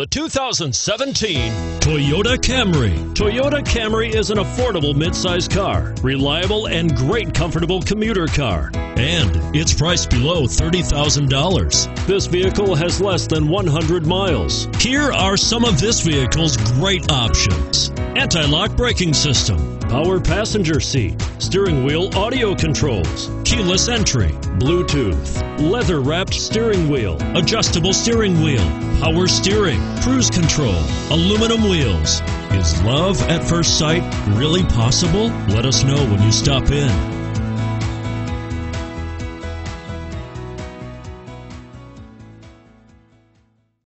the 2017 Toyota Camry. Toyota Camry is an affordable midsize car, reliable and great comfortable commuter car, and it's priced below $30,000. This vehicle has less than 100 miles. Here are some of this vehicle's great options: anti-lock braking system, power passenger seat, steering wheel audio controls, keyless entry, Bluetooth, leather-wrapped steering wheel, adjustable steering wheel, power steering, cruise control, aluminum wheels. Is love at first sight really possible? Let us know when you stop in.